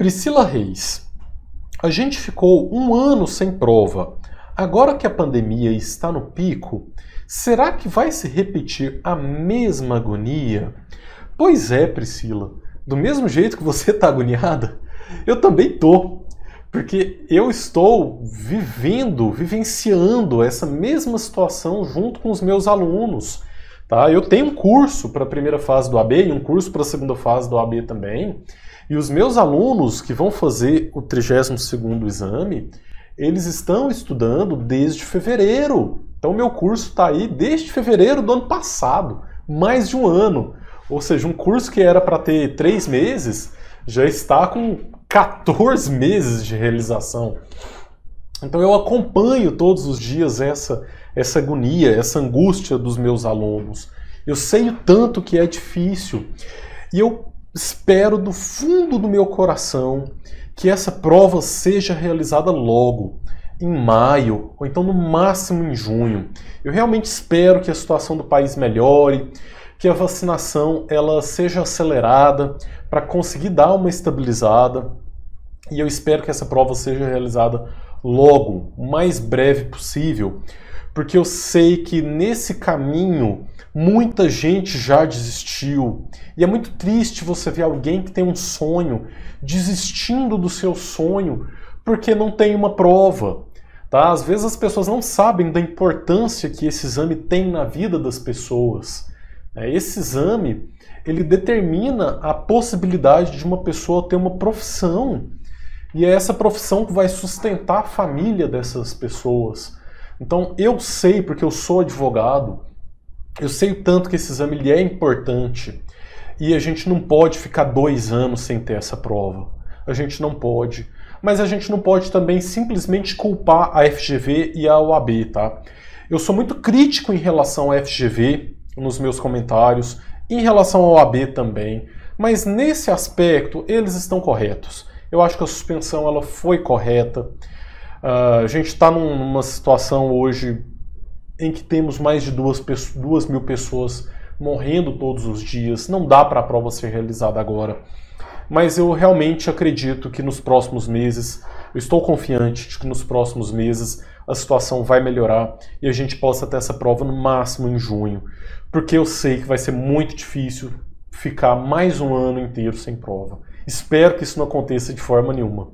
Priscila Reis, a gente ficou um ano sem prova. Agora que a pandemia está no pico, será que vai se repetir a mesma agonia? Pois é, Priscila, do mesmo jeito que você está agoniada, eu também estou, porque eu estou vivenciando essa mesma situação junto com os meus alunos. Tá? Eu tenho um curso para a primeira fase do OAB e um curso para a segunda fase do OAB também. E os meus alunos que vão fazer o 32º exame, eles estão estudando desde fevereiro. Então, meu curso está aí desde fevereiro do ano passado, mais de um ano. Ou seja, um curso que era para ter 3 meses, já está com 14 meses de realização. Então, eu acompanho todos os dias essa agonia, essa angústia dos meus alunos. Eu sei o tanto que é difícil. E eu espero do fundo do meu coração que essa prova seja realizada logo, em maio, ou então no máximo em junho. Eu realmente espero que a situação do país melhore, que a vacinação ela seja acelerada para conseguir dar uma estabilizada. E eu espero que essa prova seja realizada logo, o mais breve possível, porque eu sei que nesse caminho muita gente já desistiu. E é muito triste você ver alguém que tem um sonho desistindo do seu sonho porque não tem uma prova. Tá? Às vezes as pessoas não sabem da importância que esse exame tem na vida das pessoas. Esse exame ele determina a possibilidade de uma pessoa ter uma profissão. E é essa profissão que vai sustentar a família dessas pessoas. Então eu sei, porque eu sou advogado, eu sei o tanto que esse exame ele é importante. E a gente não pode ficar 2 anos sem ter essa prova. A gente não pode. Mas a gente não pode também simplesmente culpar a FGV e a OAB, tá? Eu sou muito crítico em relação à FGV nos meus comentários, em relação à OAB também. Mas nesse aspecto, eles estão corretos. Eu acho que a suspensão ela foi correta. A gente está numa situação hoje em que temos mais de 2 mil pessoas morrendo todos os dias. Não dá para a prova ser realizada agora. Mas eu realmente acredito que nos próximos meses, eu estou confiante de que nos próximos meses a situação vai melhorar e a gente possa ter essa prova no máximo em junho. Porque eu sei que vai ser muito difícil ficar mais um ano inteiro sem prova. Espero que isso não aconteça de forma nenhuma.